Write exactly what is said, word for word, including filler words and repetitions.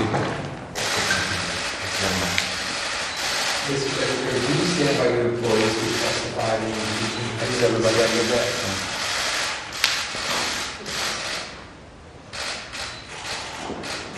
sleeping. This is everybody. You stand by your employees who testify and you everybody on your back. Huh?